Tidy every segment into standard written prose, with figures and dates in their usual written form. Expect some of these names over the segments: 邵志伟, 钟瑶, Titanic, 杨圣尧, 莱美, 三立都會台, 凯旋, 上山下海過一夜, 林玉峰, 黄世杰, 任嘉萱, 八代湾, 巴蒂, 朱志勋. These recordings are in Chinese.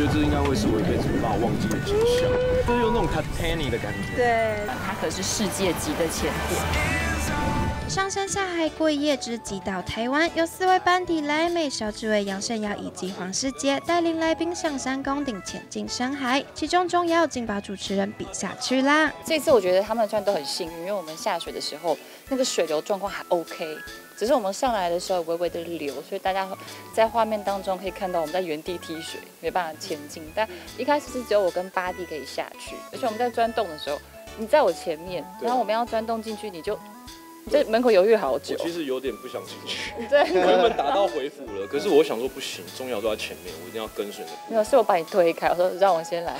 觉得这应该会是我一辈子无法忘记的景象，就是有那种 Titanic 的感觉。对，他可是世界级的前辈。上山下海过一夜之极岛台湾，由4位班底莱美、邵志伟、杨圣尧以及黄世杰带领来宾上山攻顶，前进山海。其中钟瑶竟把主持人比下去啦。这次我觉得他们虽然都很幸运，因为我们下水的时候那个水流状况还 OK。 只是我们上来的时候微微的流，所以大家在画面当中可以看到我们在原地踢水，没办法前进。但一开始是只有我跟巴蒂可以下去，而且我们在钻洞的时候，你在我前面，然后我们要钻洞进去，你在门口犹豫好久。我其实有点不想进去，对，我原本打道回府了，可是我想说不行，钟瑶都在前面，我一定要跟随。没有，是我把你推开，我说让我先来。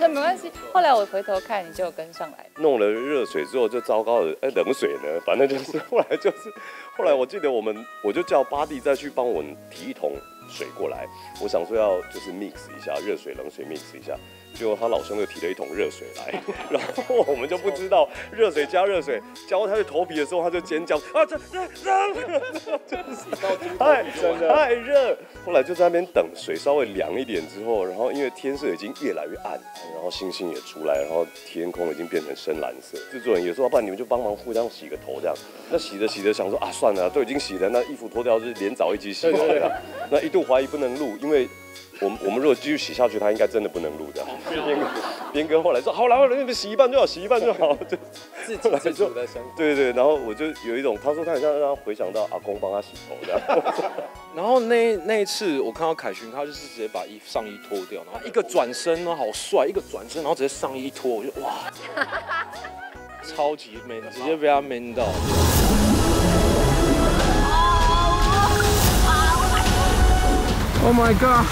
那没关系，后来我回头看，你就跟上来。弄了热水之后就糟糕了，哎，冷水呢？反正就是后来我记得我就叫巴蒂再去帮我提一桶水过来，我想说要就是 mix 一下热水冷水 mix 一下，结果他老兄又提了一桶热水来，然后我们就不知道热水加热水浇他的头皮的时候，他就尖叫啊，太热！后来就在那边等水稍微凉一点之后，然后因为天色已经越来越暗，然后星星也出来，然后天空已经变成深蓝色。制作人也说，要不然你们就帮忙互相洗个头这样。那洗着洗着想说啊，算了，都已经洗了，那衣服脱掉就是连澡一起洗。那一度怀疑不能录，因为我们如果继续洗下去，他应该真的不能录的。边哥后来说好了，你们洗一半就好，洗一半就好。就自己在想。对对对，然后我就有一种，他说他很像让他回想到阿公帮他洗头这样。然后那一次我看到凯旋，他就是直接把上衣脱掉，然后一个转身呢，好帅，一个转身，然后直接上衣脱，我就哇，超级 man， 直接被他 man 到。 Oh my god！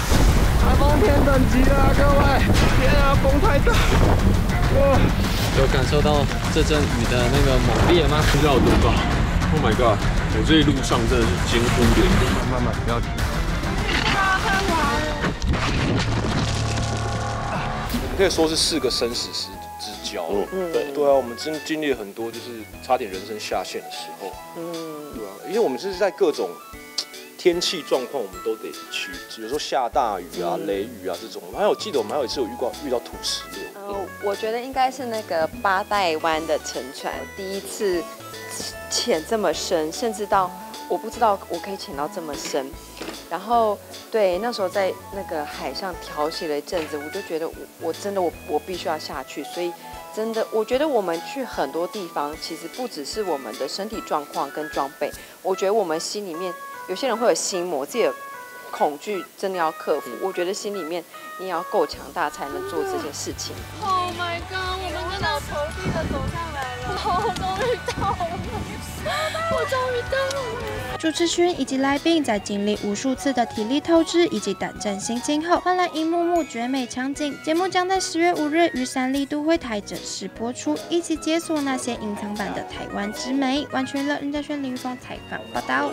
台风天等级了，各位！天啊，风太大！哇，有感受到这阵雨的那个猛烈吗？不知道有多高。Oh my god！ 我这一路上真的是惊魂未定。慢慢，不要急。我们可以说是4个生死之交。嗯，对啊，我们真经历了很多，就是差点人生下线的时候。嗯，对啊，因为我们就是在各种 天气状况我们都得去，比如说下大雨啊、雷雨啊这种。我记得我们还有一次有遇到土石流。我觉得应该是那个八代湾的沉船，第一次潜这么深，甚至到我不知道我可以潜到这么深。然后对，那时候在那个海上调息了一阵子，我就觉得我真的我必须要下去。所以真的，我觉得我们去很多地方，其实不只是我们的身体状况跟装备，我觉得我们心里面。 有些人会有心魔，自己的恐惧真的要克服。我觉得心里面你也要够强大，才能做这些事情。Oh my god！ 我们真的头低的走上来了，我终于到了，我终于到了。朱志勋以及来宾在经历无数次的体力透支以及胆战心惊后，换来一幕幕绝美场景。节目将在10月5日于3立都会台正式播出，一起解锁那些隐藏版的台湾之美。完全娱乐，任嘉萱、林玉峰采访报道。